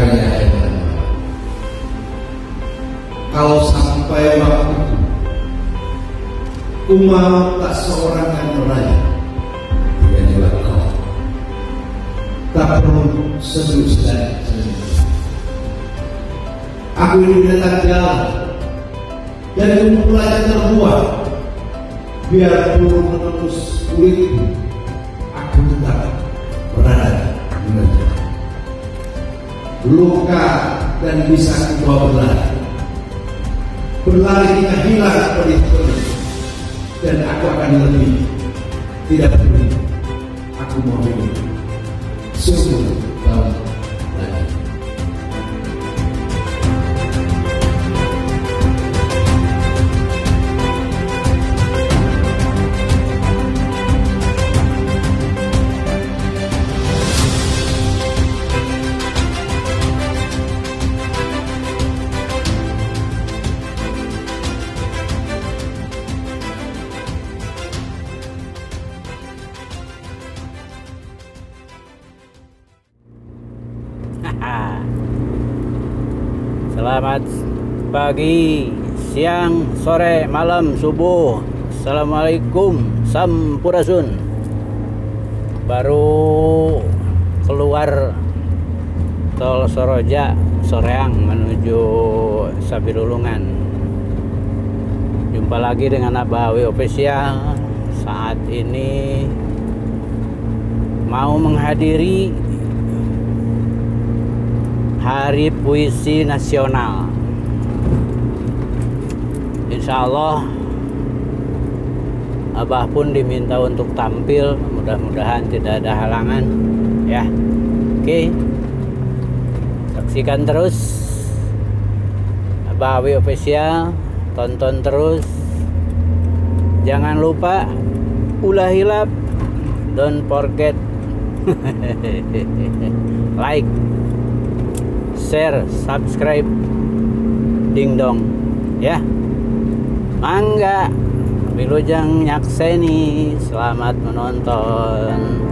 karya Ellen. Kalau sampai waktu itu Uma tak seorang yang meraih, bukan lewat kau, tak perlu serius dan serius. Aku ini datang jalan dan kumpulannya terbuat, biar peluru menembus kulitku, aku tetap berada di meja. Luka dan bisa kubawa berlari hingga hilang perih-perih, dan aku akan lebih, tidak peduli. Aku mau hidup sungguh dalam lagi. Selamat pagi, siang, sore, malam, subuh. Assalamualaikum, sampurasun. Baru keluar tol Soroja soreang menuju Sabilulungan. Jumpa lagi dengan Abah Awie Official. Saat ini mau menghadiri Hari Puisi Nasional. Insya Allah Abah pun diminta untuk tampil. Mudah-mudahan tidak ada halangan, ya. Oke. Saksikan terus Abah Awie Official. Tonton terus. Jangan lupa ulah hilap. Don't forget like, share, subscribe, dingdong, ya. Mangga, wilujeng nyakseni. Selamat menonton.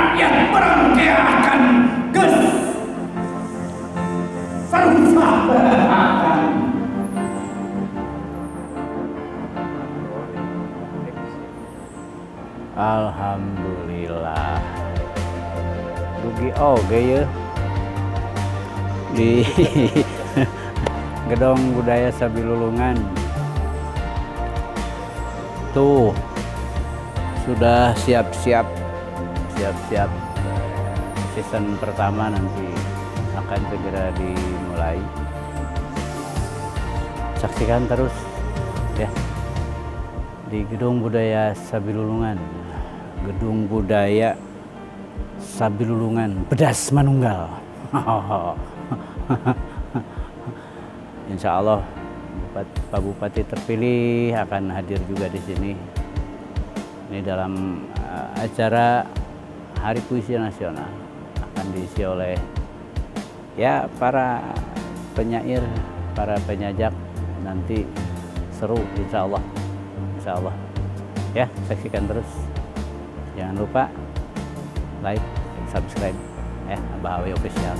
Rakyat berangkai akan ges Alhamdulillah. Dugi oge ya di Gedung Budaya Sabilulungan. Tuh sudah siap-siap season pertama nanti akan segera dimulai. Saksikan terus ya di Gedung Budaya Sabilulungan. Gedung Budaya Sabilulungan Pedas Manunggal. Insya Allah Pak Bupati terpilih akan hadir juga di sini. Ini dalam acara Hari Puisi Nasional akan diisi oleh ya para penyair, para penyajak, nanti seru insya Allah. Insya Allah ya, saksikan terus. Jangan lupa like, subscribe, Abah Awie Official.